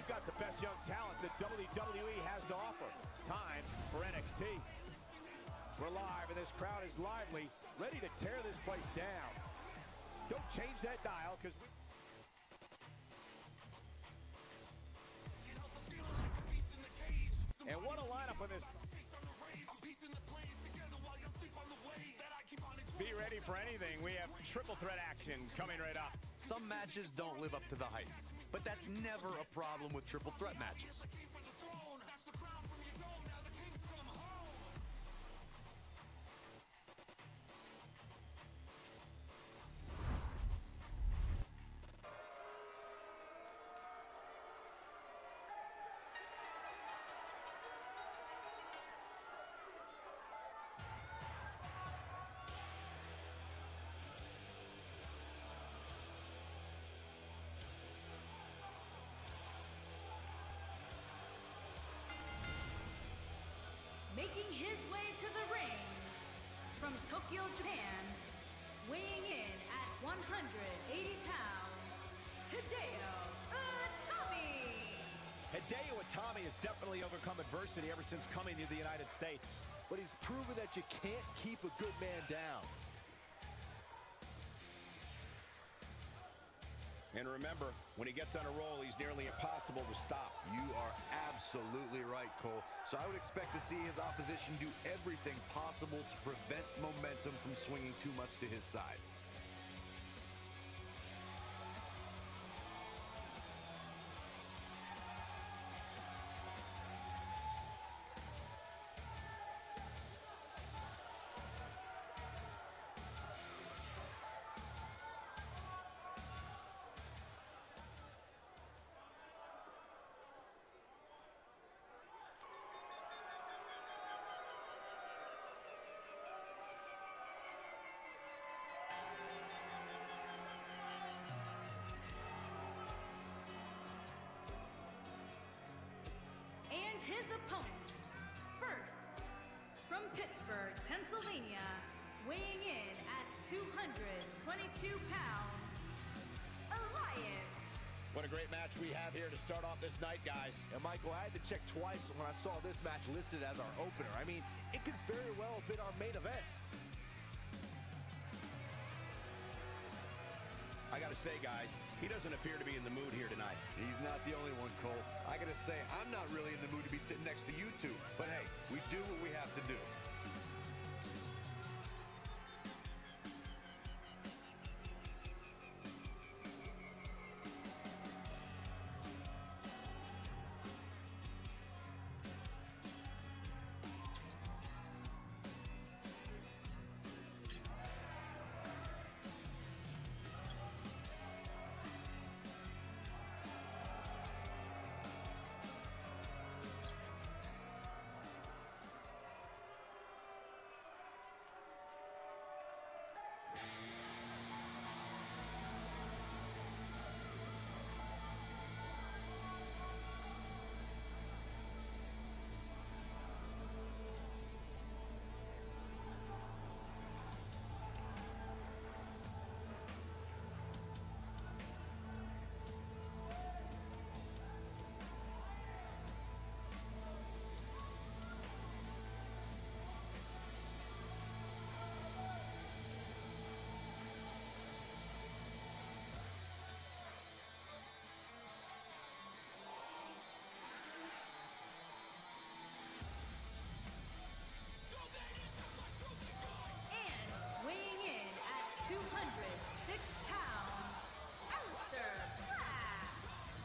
We've got the best young talent that WWE has to offer. Time for NXT. We're live, and this crowd is lively, ready to tear this place down. Don't change that dial, because we... And what a lineup on this. Be ready for anything. We have triple threat action coming right up. Some matches don't live up to the hype, but that's never a problem with triple threat matches. Making his way to the ring from Tokyo, Japan, weighing in at 180 pounds, Hideo Itami! Hideo Itami has definitely overcome adversity ever since coming to the United States. But he's proven that you can't keep a good man down. And remember, when he gets on a roll, he's nearly impossible to stop. You are absolutely right, Cole. So I would expect to see his opposition do everything possible to prevent momentum from swinging too much to his side. His opponent, first, from Pittsburgh, Pennsylvania, weighing in at 222 pounds, Elias. What a great match we have here to start off this night, guys. And Michael, I had to check twice when I saw this match listed as our opener. I mean, it could very well have been our main event. I gotta say, guys, he doesn't appear to be in the mood here tonight. He's not the only one, Cole. I gotta say, I'm not really in the mood to be sitting next to you two. But hey, we do what we have to do.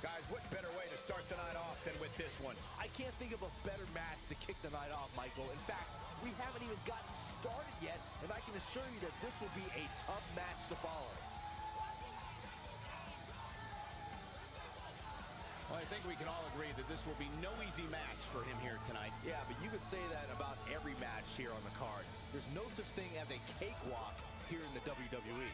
Guys, what better way to start the night off than with this one? I can't think of a better match to kick the night off, Michael. In fact, we haven't even gotten started yet, and I can assure you that this will be a tough match to follow. Well, I think we can all agree that this will be no easy match for him here tonight. Yeah, but you could say that about every match here on the card. There's no such thing as a cakewalk here in the WWE.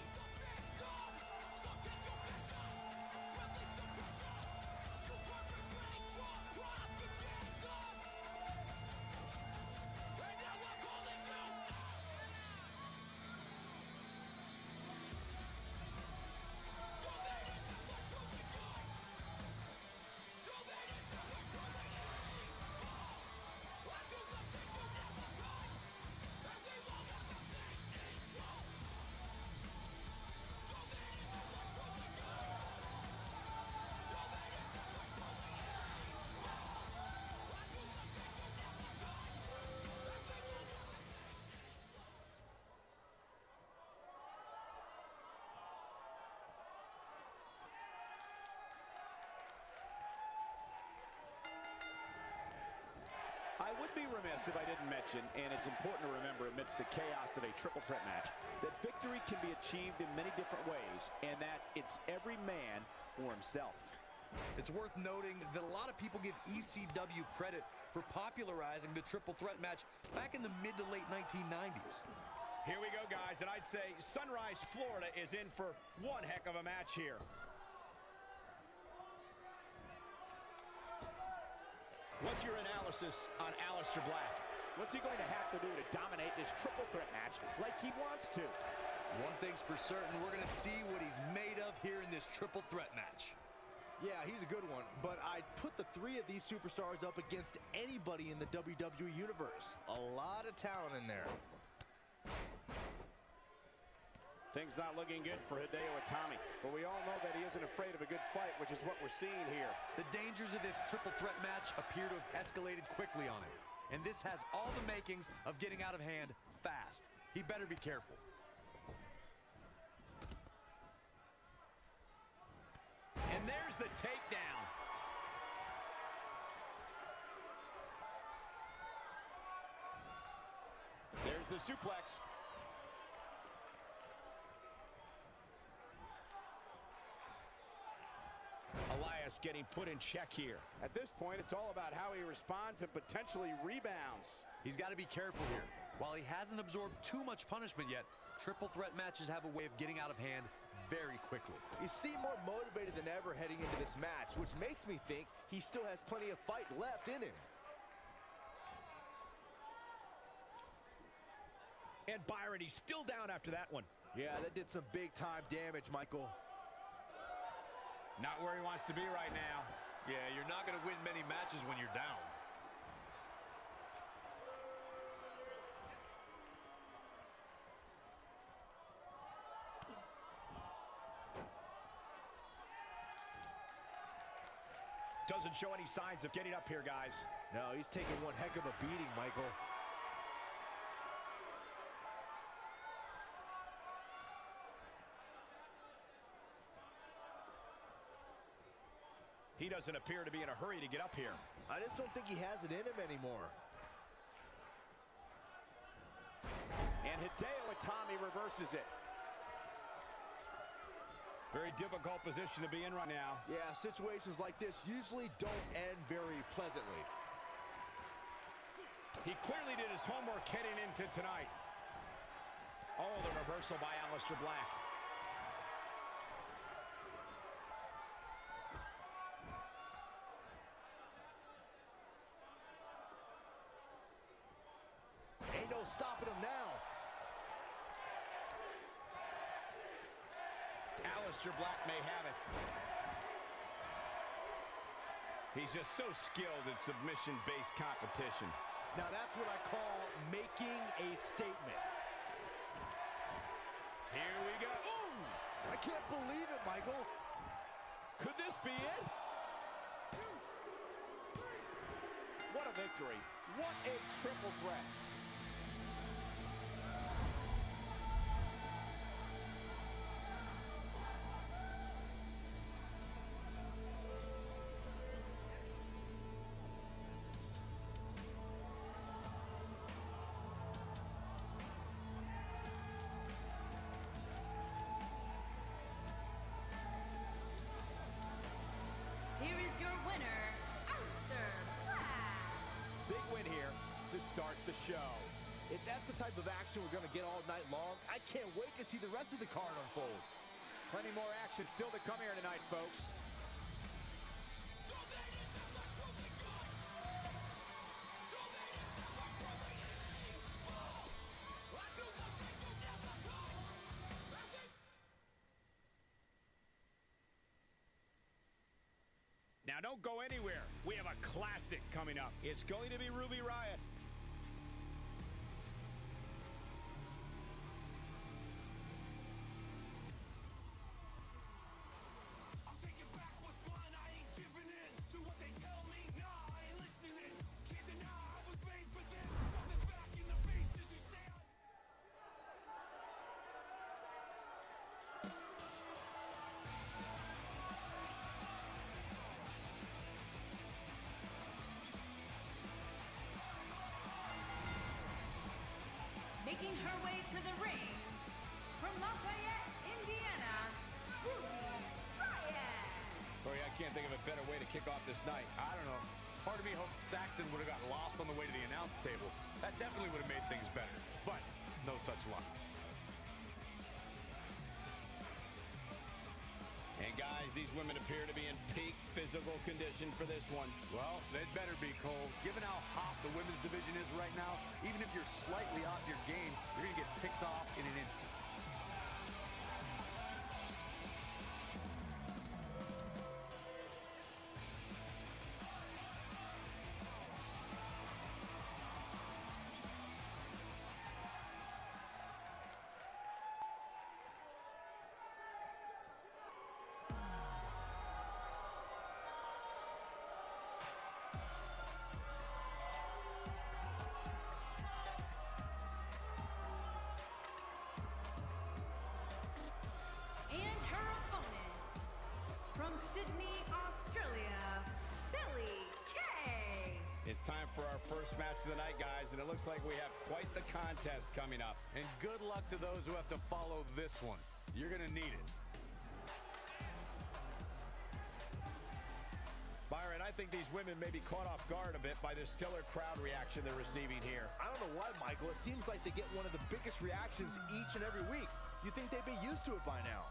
I would be remiss if I didn't mention, and it's important to remember amidst the chaos of a triple threat match, that victory can be achieved in many different ways, and that it's every man for himself. It's worth noting that a lot of people give ECW credit for popularizing the triple threat match back in the mid to late 1990s. Here we go, guys, and I'd say Sunrise, Florida is in for one heck of a match here. What's your analysis on Aleister Black? What's he going to have to do to dominate this triple threat match like he wants to? One thing's for certain, we're going to see what he's made of here in this triple threat match. Yeah, he's a good one, but I'd put the three of these superstars up against anybody in the WWE Universe. A lot of talent in there. Things not looking good for Hideo Itami, but we all know that he isn't afraid of a good fight, which is what we're seeing here. The dangers of this triple threat match appear to have escalated quickly on him, and this has all the makings of getting out of hand fast. He better be careful. And there's the takedown. There's the suplex. Elias getting put in check here. At this point, it's all about how he responds and potentially rebounds. He's got to be careful here. While he hasn't absorbed too much punishment yet, triple threat matches have a way of getting out of hand very quickly. You seem more motivated than ever heading into this match, which makes me think he still has plenty of fight left in him. And Byron, he's still down after that one. Yeah, that did some big-time damage, Michael. Not where he wants to be right now. Yeah, you're not going to win many matches when you're down. Doesn't show any signs of getting up here, guys. No, he's taking one heck of a beating, Michael. He doesn't appear to be in a hurry to get up here. I just don't think he has it in him anymore. And Hideo Itami reverses it. Very difficult position to be in right now. Yeah, situations like this usually don't end very pleasantly. He clearly did his homework heading into tonight. Oh, the reversal by Aleister Black. Stopping him now. Aleister Black may have it. He's just so skilled in submission-based competition. Now that's what I call making a statement. Here we go. Ooh! I can't believe it, Michael. Could this be it? What a victory. What a triple threat. Start the show. If that's the type of action we're going to get all night long, I can't wait to see the rest of the card unfold. Plenty more action still to come here tonight, folks. Now, don't go anywhere. We have a classic coming up. It's going to be Ruby Riot. making her way to the ring, from Lafayette, Indiana, Ruby Riot. Oh yeah, I can't think of a better way to kick off this night. I don't know. Part of me hoped Saxton would have got lost on the way to the announce table. That definitely would have made things better, but no such luck. And guys, these women appear to be in peak physical condition for this one. Well, they'd better be, Cole. Given how hot the women's division is right now, even if you're slightly off your game, you're gonna get picked off in an instant. From Sydney, Australia, Billy Kay. It's time for our first match of the night, guys, and it looks like we have quite the contest coming up. And good luck to those who have to follow this one. You're gonna need it. Byron, I think these women may be caught off guard a bit by this stellar crowd reaction they're receiving here. I don't know why, Michael. It seems like they get one of the biggest reactions each and every week. You'd think they'd be used to it by now.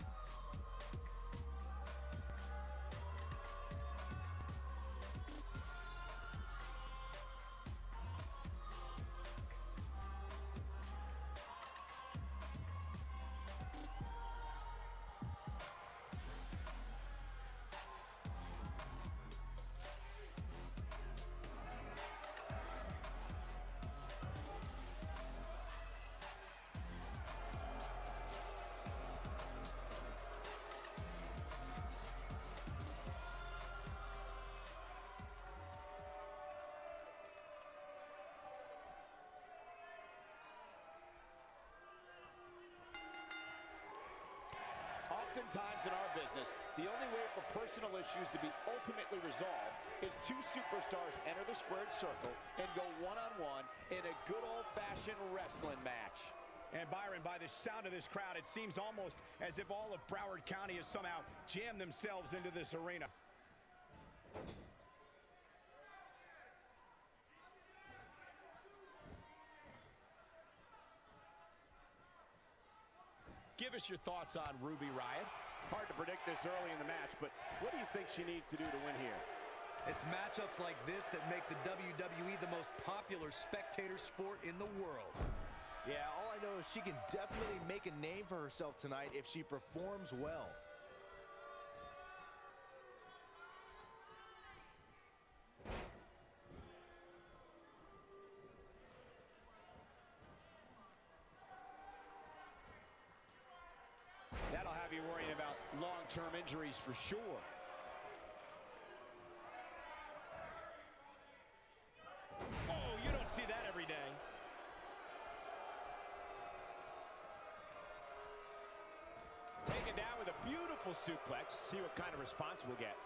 Oftentimes in our business, the only way for personal issues to be ultimately resolved is two superstars enter the squared circle and go one-on-one in a good old-fashioned wrestling match. And Byron, by the sound of this crowd, it seems almost as if all of Broward County has somehow jammed themselves into this arena. Give us your thoughts on Ruby Riot. Hard to predict this early in the match, but what do you think she needs to do to win here? It's matchups like this that make the WWE the most popular spectator sport in the world. Yeah, all I know is she can definitely make a name for herself tonight if she performs well. That'll have you worrying about long-term injuries for sure. Oh, you don't see that every day. Taken down with a beautiful suplex. See what kind of response we'll get.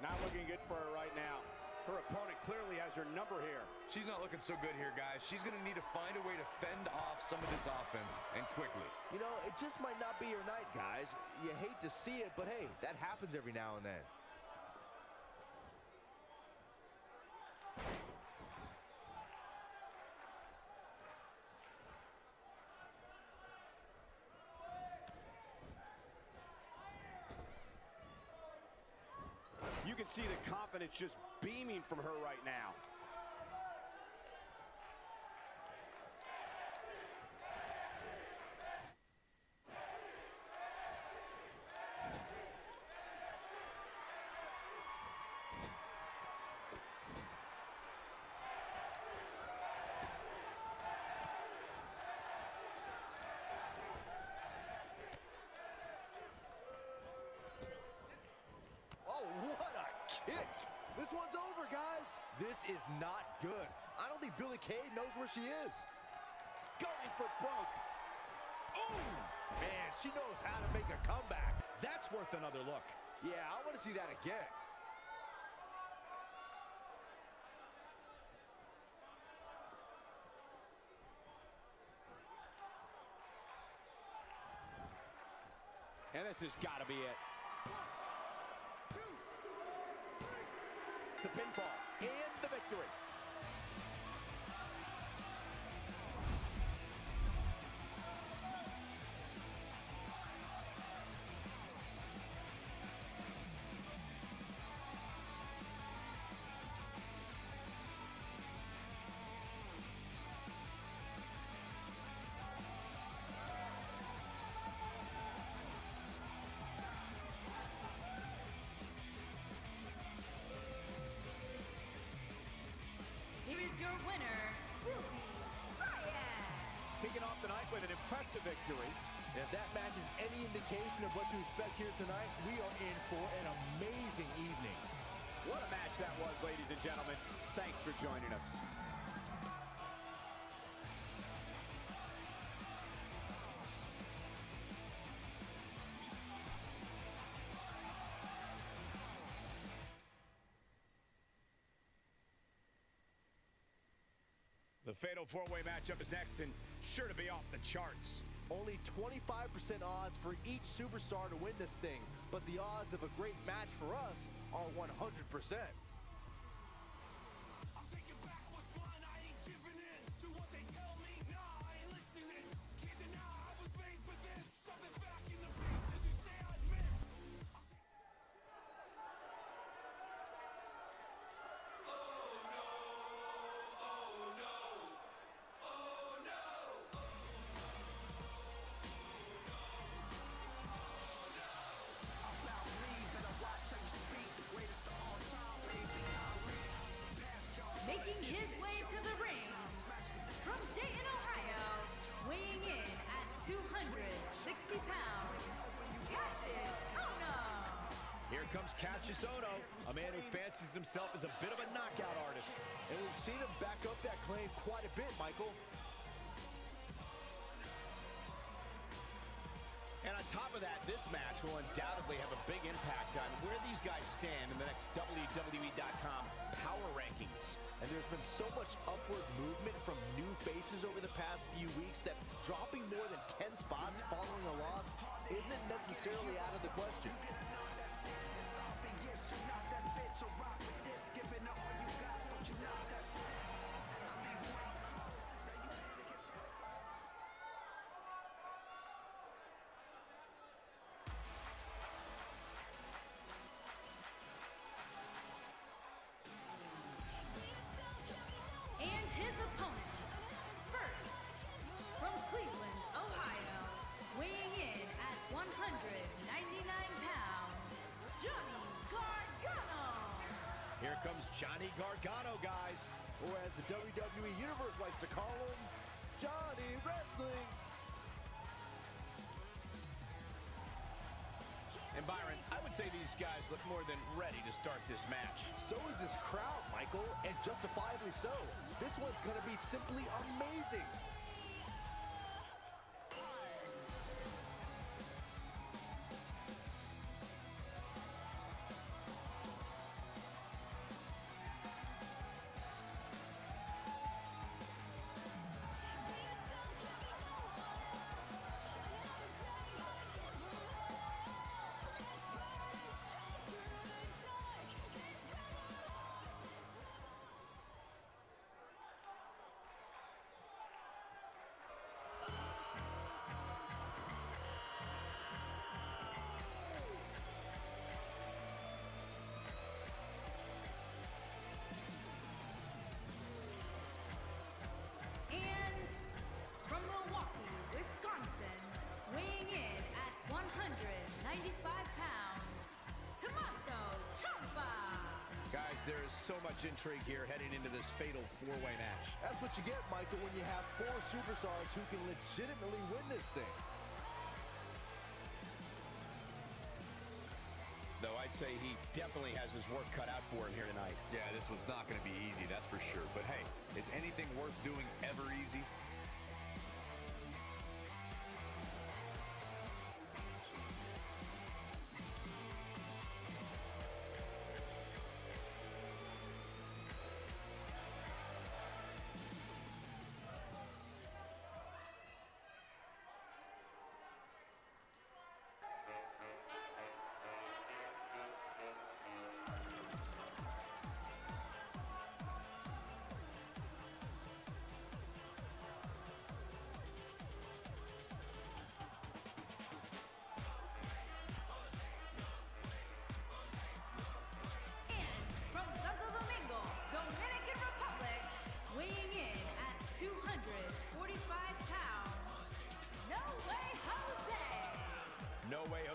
Not looking good for her right now. Her opponent clearly has her number here. She's not looking so good here, guys. She's going to need to find a way to fend off some of this offense, and quickly. You know, it just might not be your night, guys. You hate to see it, but hey, that happens every now and then. You can see the confidence just beaming from her right now. This one's over, guys. This is not good. I don't think Billy Kay knows where she is. Going for broke. Ooh! Man, she knows how to make a comeback. That's worth another look. Yeah, I want to see that again. And this has got to be it. 1, 2, 3. The pinfall and the victory. Your winner, Ruby Riot. Kicking off the night with an impressive victory. And if that match is any indication of what to expect here tonight, we are in for an amazing evening. What a match that was, ladies and gentlemen. Thanks for joining us. The fatal four-way matchup is next and sure to be off the charts. Only 25% odds for each superstar to win this thing, but the odds of a great match for us are 100%. Making his way to the ring, from Dayton, Ohio, weighing in at 260 pounds, Kassius Ohno. Here comes Kassius Ohno, a man who fancies himself as a bit of a knockout artist. And we've seen him back up that claim quite a bit, Michael. And on top of that, this match will undoubtedly have a big impact on where these guys stand in the next WWE.com power rankings. And there's been so much upward movement from new faces over the past few weeks that dropping more than 10 spots following a loss isn't necessarily out of the question. His opponent, first, from Cleveland, Ohio, weighing in at 199 pounds, Johnny Gargano. Here comes Johnny Gargano, guys, or as the WWE Universe likes to call him, Johnny Wrestling. And Byron, I would say these guys look more than ready to start this match. So is this crowd, Michael, and justifiably so. This one's going to be simply amazing. Weighing in at 195 pounds, Tommaso Ciampa. Guys, there is so much intrigue here heading into this fatal four-way match. That's what you get, Michael, when you have four superstars who can legitimately win this thing. Though I'd say he definitely has his work cut out for him here tonight. Yeah, this one's not going to be easy, that's for sure. But hey, is anything worth doing ever easy?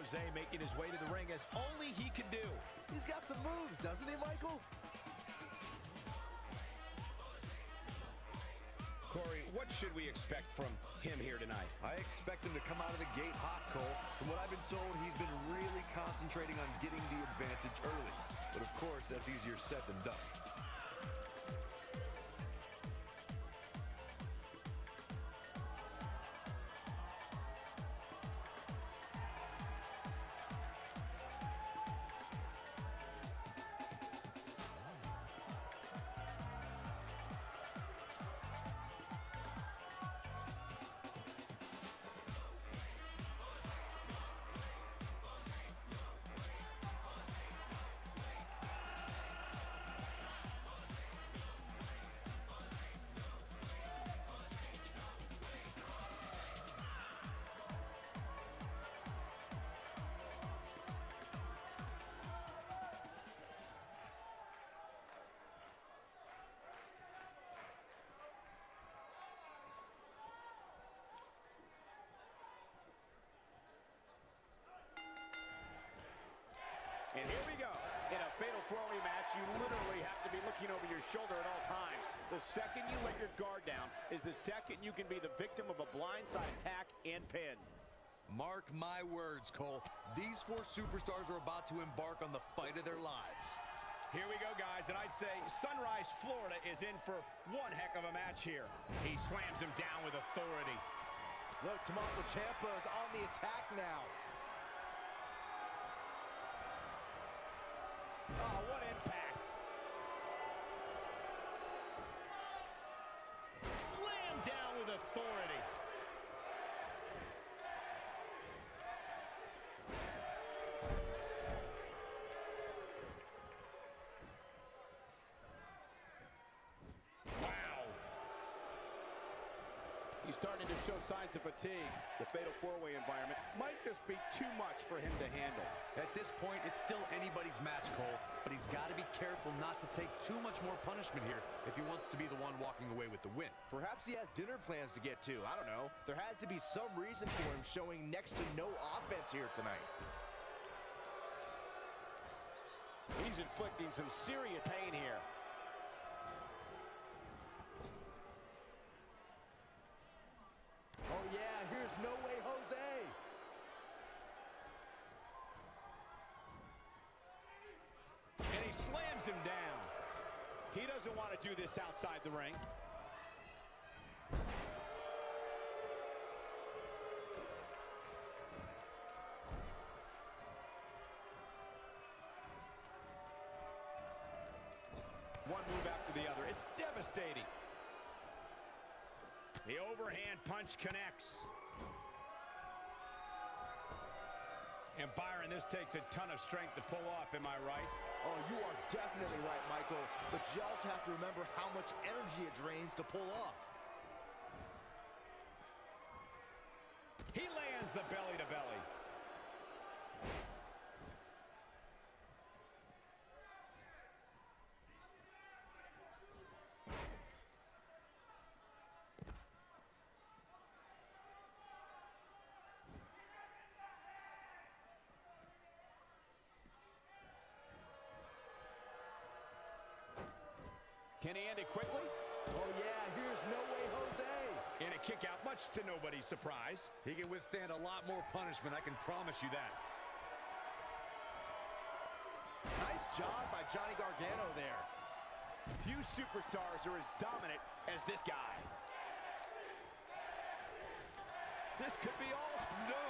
Jose making his way to the ring as only he can do. He's got some moves, doesn't he, Michael? Corey, what should we expect from him here tonight? I expect him to come out of the gate hot, Cole. From what I've been told, he's been really concentrating on getting the advantage early. But of course, that's easier said than done. And here we go. In a fatal throwing match, you literally have to be looking over your shoulder at all times. The second you let your guard down is the second you can be the victim of a blindside attack and pin. Mark my words, Cole. These four superstars are about to embark on the fight of their lives. Here we go, guys, and I'd say Sunrise, Florida is in for one heck of a match here. He slams him down with authority. Look, Tommaso Ciampa is on the attack now. Oh, what impact. Slam down with authority. Wow. He's starting to show signs of fatigue. The fatal four-way environment might just be too much for him to handle. At this point, it's still anybody's match, Cole, but he's got to be careful not to take too much more punishment here if he wants to be the one walking away with the win. Perhaps he has dinner plans to get to. I don't know. There has to be some reason for him showing next to no offense here tonight. He's inflicting some serious pain here. Oh, yeah, here's No Way Jose. And he slams him down. He doesn't want to do this outside the ring. One move after the other. It's devastating. The overhand punch connects. And Byron, this takes a ton of strength to pull off, am I right? Oh, you are definitely right, Michael. But you also have to remember how much energy it drains to pull off. He lands the belly to belly. Can he end it quickly? Oh, yeah, here's No Way Jose. And a kick out, much to nobody's surprise. He can withstand a lot more punishment, I can promise you that. Nice job by Johnny Gargano there. Few superstars are as dominant as this guy. This could be all. No!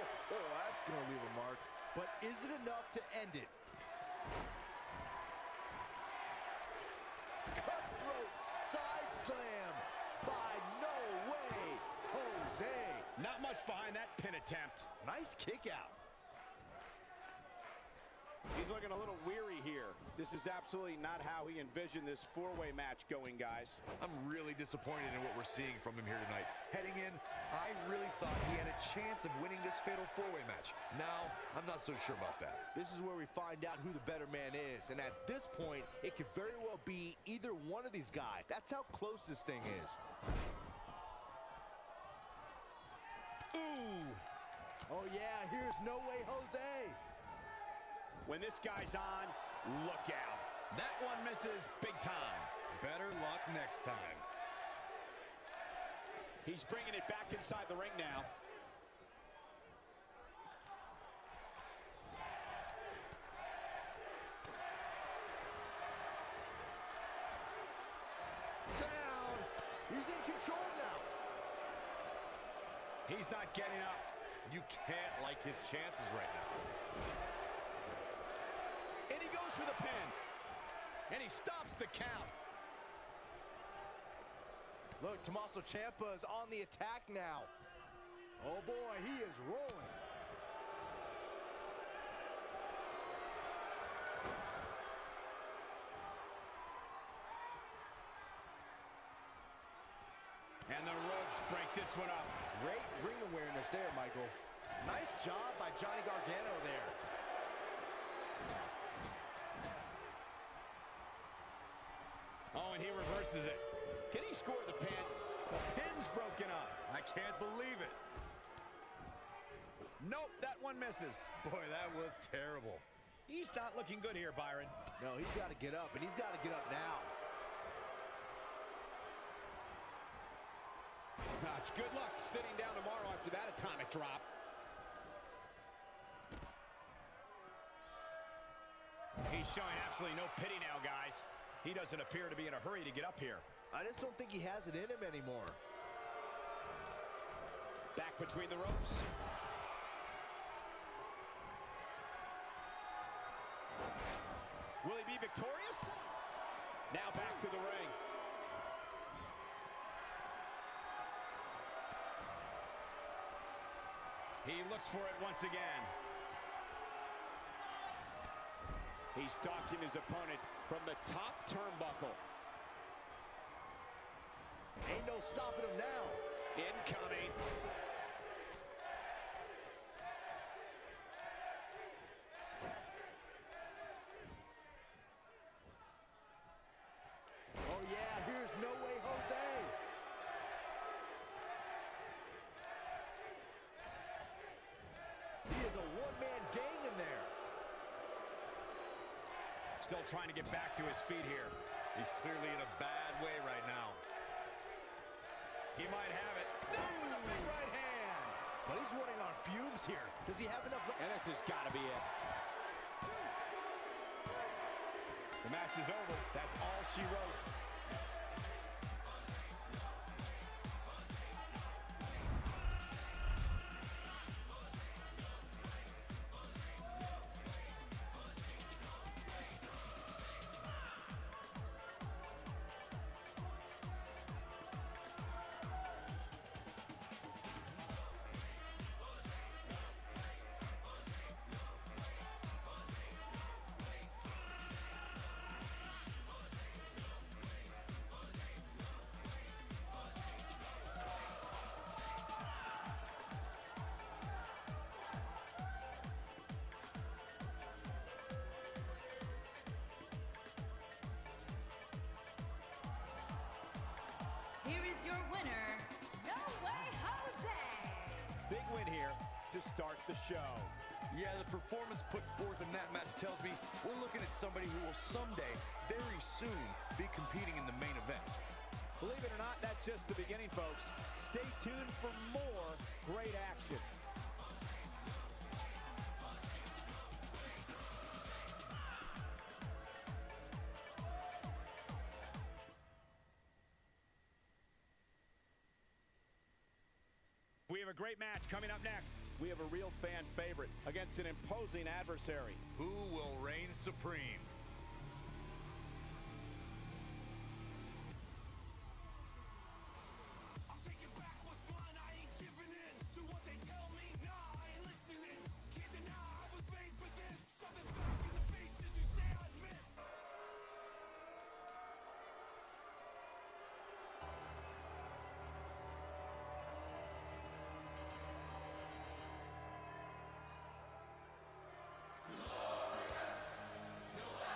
Oh, that's going to leave a mark. But is it enough to end it? Slam by No Way Jose. Not much behind that pin attempt. Nice kick out. He's looking a little weary here. This is absolutely not how he envisioned this four-way match going, guys. I'm really disappointed in what we're seeing from him here tonight. Heading in, I really thought he had a chance of winning this fatal four-way match. Now, I'm not so sure about that. This is where we find out who the better man is, and at this point, it could very well be either one of these guys. That's how close this thing is. Ooh! Oh yeah, here's No Way Jose. When this guy's on, look out. That one misses big time. Better luck next time. He's bringing it back inside the ring now. He's in control now. He's not getting up. You can't like his chances right now. And he goes for the pin. And he stops the count. Look, Tommaso Ciampa is on the attack now. Oh boy, he is rolling. And the ropes break this one up. Great ring awareness there, Michael. Nice job by Johnny Gargano there. Oh, and he reverses it. Can he score the pin? The pin's broken up. I can't believe it. Nope, that one misses. Boy, that was terrible. He's not looking good here, Byron. No, he's got to get up, and he's got to get up now. Good luck sitting down tomorrow after that atomic drop. He's showing absolutely no pity now, guys. He doesn't appear to be in a hurry to get up here. I just don't think he has it in him anymore. Back between the ropes. Will he be victorious? Now back to the ring. He looks for it once again. He's stalking his opponent from the top turnbuckle. Ain't no stopping him now. Incoming. Oh yeah, here's No Way Jose. Man gang in there. Still trying to get back to his feet here. He's clearly in a bad way right now. He might have it. No, big right hand. But he's running on fumes here. Does he have enough? And this has got to be it. The match is over. That's all she wrote. To start the show. Yeah, the performance put forth in that match tells me we're looking at somebody who will someday, very soon, be competing in the main event. Believe it or not, that's just the beginning, folks. Stay tuned for more great action. We have a great match coming up next. We have a real fan favorite against an imposing adversary. Who will reign supreme? I'm taking back what's mine. I ain't giving in to what they tell me. Nah, I ain't listening. Can't deny I was made for this. Shove it back in the faces you say I'd miss. Glorious, no way.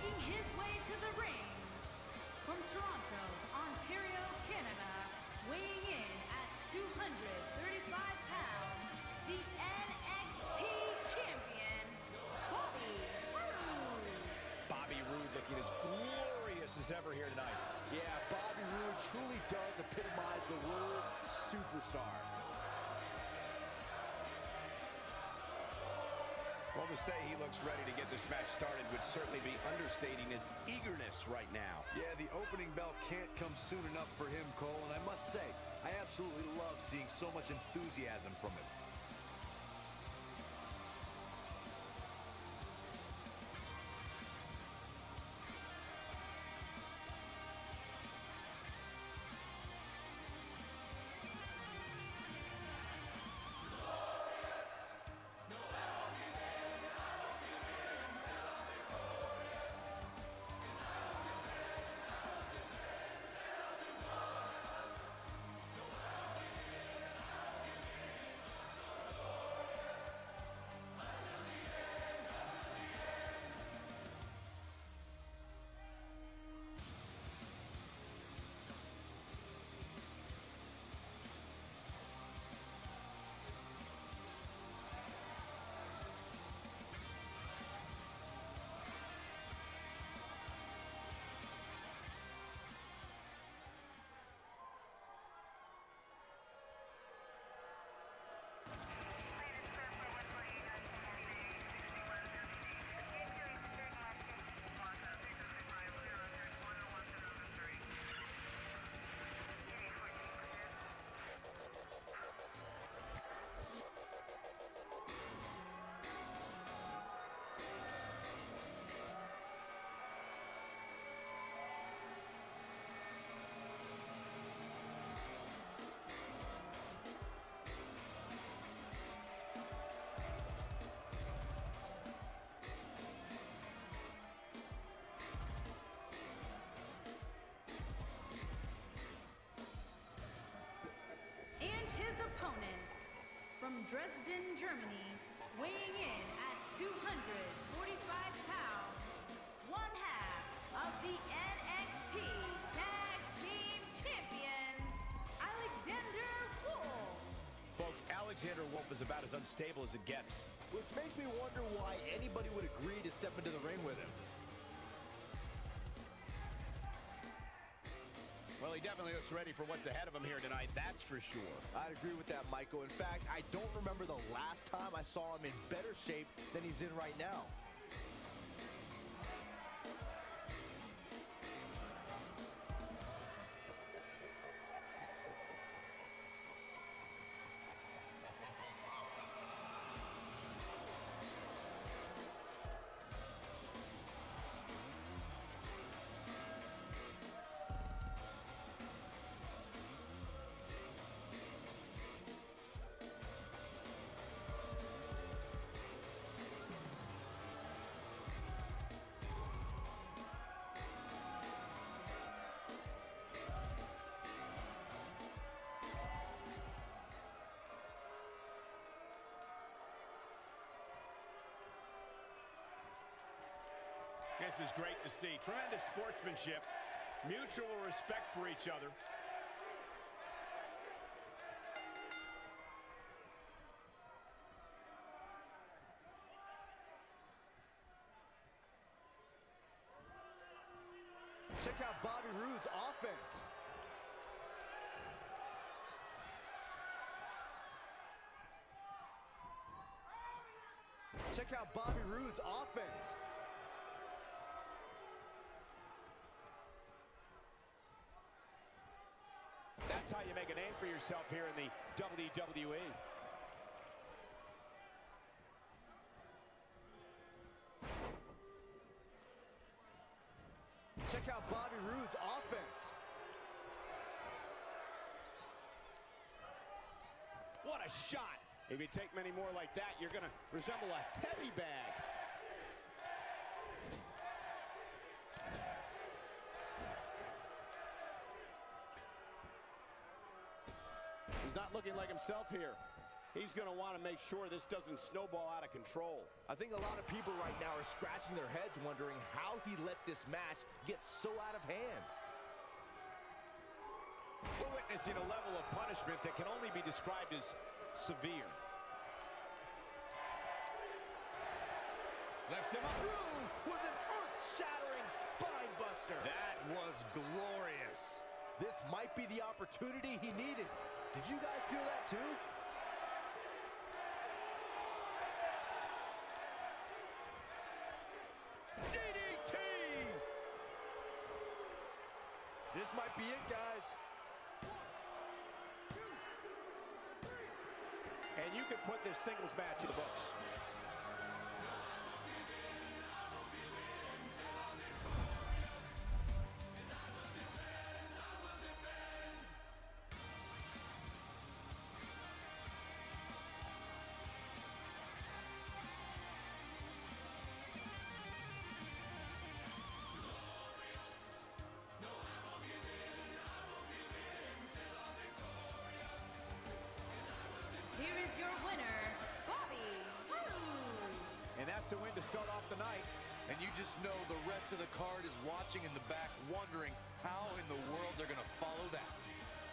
Making his way to the ring, from Toronto, Ontario, Canada, weighing in at 235 pounds, the NXT champion, Bobby Roode. Bobby Roode looking as glorious as ever here tonight. Yeah, Bobby Roode truly does epitomize the word superstar. Well, to say he looks ready to get this match started would certainly be understating his eagerness right now. Yeah, the opening bell can't come soon enough for him, Cole, and I must say, I absolutely love seeing so much enthusiasm from him. From Dresden, Germany, weighing in at 245 pounds, one half of the NXT Tag Team Champions, Alexander Wolfe. Folks, Alexander Wolfe is about as unstable as it gets. Which makes me wonder why anybody would agree to step into the ring with him. Well, he definitely looks ready for what's ahead of him here tonight, that's for sure. I'd agree with that, Michael. In fact, I don't remember the last time I saw him in better shape than he's in right now. This is great to see. Tremendous sportsmanship, mutual respect for each other. Check out Bobby Roode's offense. Check out Bobby Roode's offense. That's how you make a name for yourself here in the WWE. Check out Bobby Roode's offense. What a shot. If you take many more like that, you're going to resemble a heavy bag. He's not looking like himself here. He's going to want to make sure this doesn't snowball out of control. I think a lot of people right now are scratching their heads wondering how he let this match get so out of hand. We're witnessing a level of punishment that can only be described as severe. Left him up. Ooh, with an earth-shattering spine buster. That was glorious. This might be the opportunity he needed. Did you guys feel that too? This might be it, guys. 1, 2, 3. And you can put this singles match in the books. And that's a win to start off the night. And you just know the rest of the card is watching in the back, wondering how in the world they're going to follow that.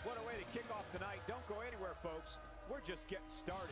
What a way to kick off the night. Don't go anywhere, folks. We're just getting started.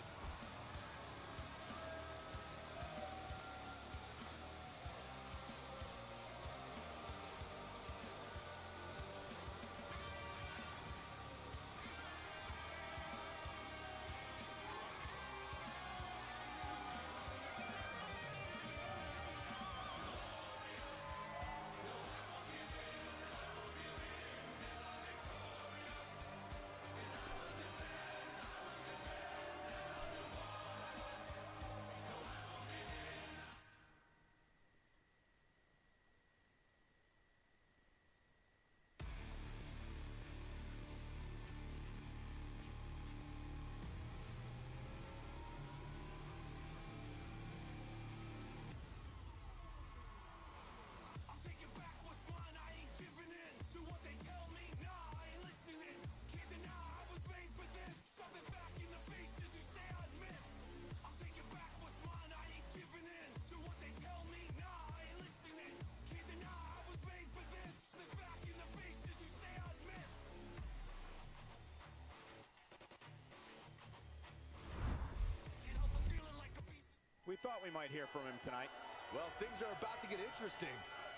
We thought we might hear from him tonight. Well, things are about to get interesting.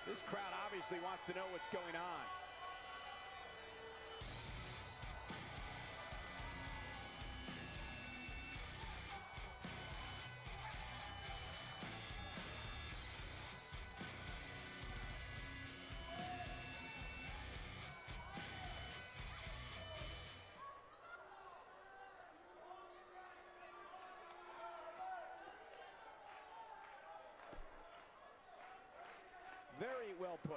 This crowd obviously wants to know what's going on. Very well put.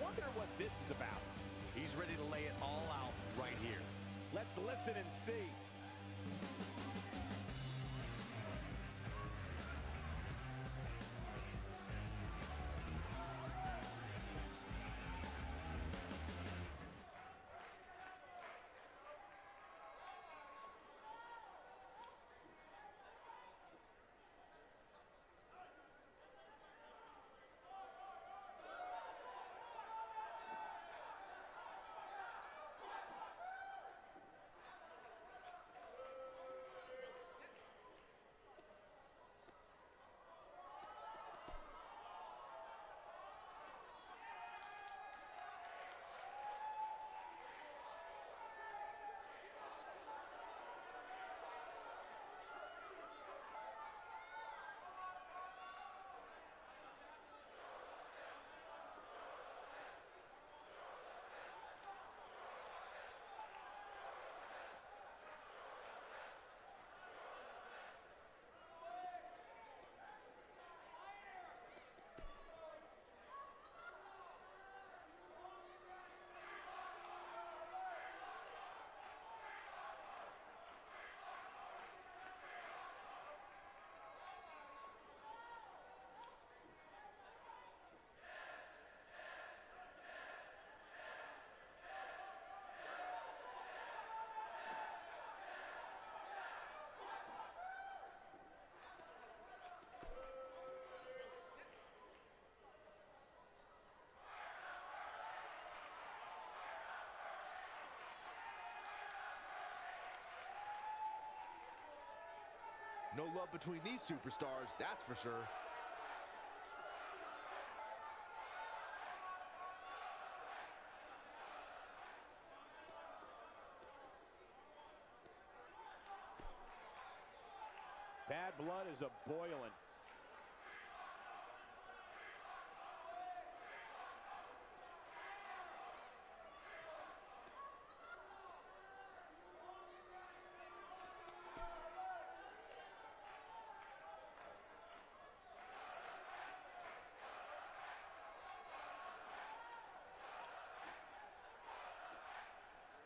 Wonder what this is about. He's ready to lay it all out right here. Let's listen and see. No love between these superstars, that's for sure. Bad blood is a-boiling.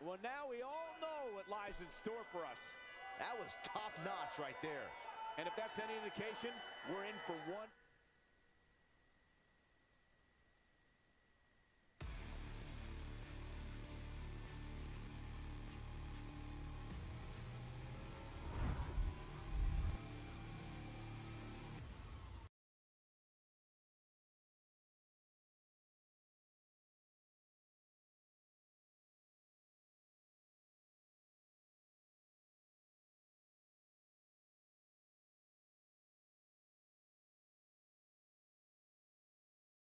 Well, now we all know what lies in store for us. That was top-notch right there. And if that's any indication, we're in for one.